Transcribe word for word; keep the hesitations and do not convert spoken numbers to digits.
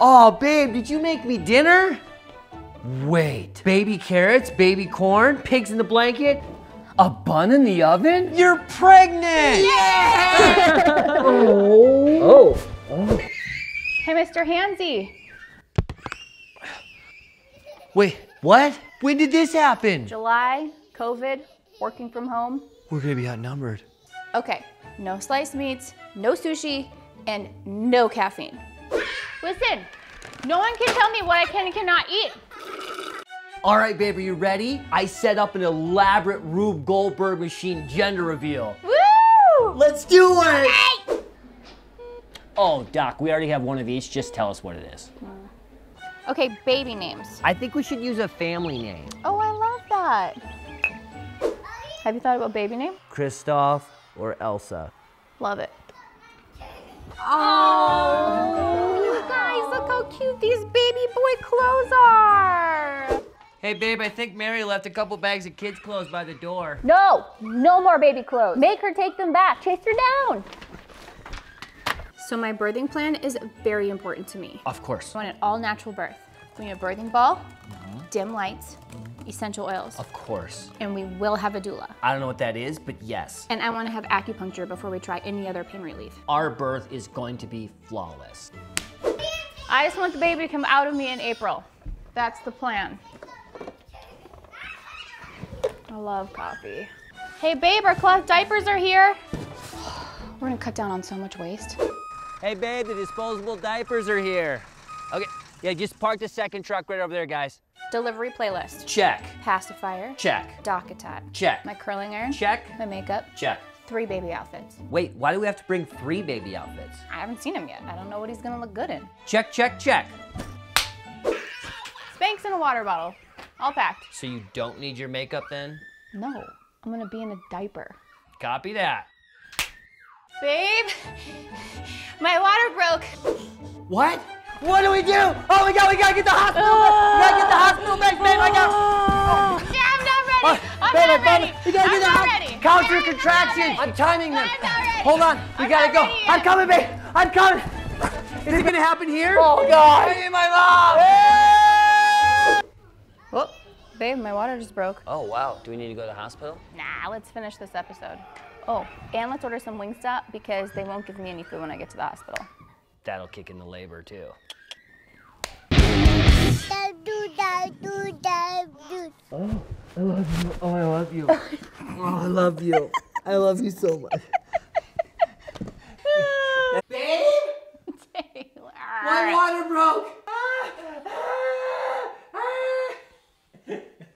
Oh, babe, did you make me dinner? Wait, baby carrots, baby corn, pigs in the blanket, a bun in the oven? You're pregnant! Yeah! oh. oh. Oh. Hey, Mister Handsy. Wait, what? When did this happen? July, COVID, working from home. We're gonna be outnumbered. Okay, no sliced meats, no sushi, and no caffeine. Listen, no one can tell me what I can and cannot eat. All right, babe, are you ready? I set up an elaborate Rube Goldberg machine gender reveal. Woo! Let's do it! Hey! Oh, Doc, we already have one of each. Just tell us what it is. Okay, baby names. I think we should use a family name. Oh, I love that. Have you thought about baby name? Christoph or Elsa. Love it. Oh, you guys, look how cute these baby boy clothes are. Hey, babe, I think Mary left a couple bags of kids' clothes by the door. No, no more baby clothes. Make her take them back. Chase her down. So my birthing plan is very important to me. Of course. I want an all-natural birth. We need a birthing ball, mm-hmm. dim lights, mm-hmm. essential oils. Of course. And we will have a doula. I don't know what that is, but yes. And I want to have acupuncture before we try any other pain relief. Our birth is going to be flawless. I just want the baby to come out of me in April. That's the plan. I love coffee. Hey, babe, our cloth diapers are here. We're gonna cut down on so much waste. Hey, babe, the disposable diapers are here. Okay, yeah, just park the second truck right over there, guys. Delivery playlist. Check. Pacifier. Check. Dock-a-tot. Check. My curling iron. Check. My makeup. Check. Three baby outfits. Wait, why do we have to bring three baby outfits? I haven't seen him yet. I don't know what he's gonna look good in. Check, check, check. Spanx and a water bottle, all packed. So you don't need your makeup then? No, I'm gonna be in a diaper. Copy that. Babe, my water broke. What? What do we do? Oh my God, we gotta get the hospital uh, back. We gotta get the hospital back, babe. I got. Oh. Yeah, I'm not ready. Oh, I'm babe, not ready. You gotta I'm get the hospital. Count your contractions. I'm timing them. I'm not ready. Hold on, we I'm gotta go. I'm coming, babe. I'm coming. Is it gonna happen here? Oh God. I need my mom. Hey! Whoop, babe, my water just broke. Oh wow. Do we need to go to the hospital? Nah, let's finish this episode. Oh, and let's order some Wingstop because they won't give me any food when I get to the hospital. That'll kick in the labor, too. Oh, I love you. Oh, I love you. Oh, I love you. I love you so much. Babe? Taylor. My water broke.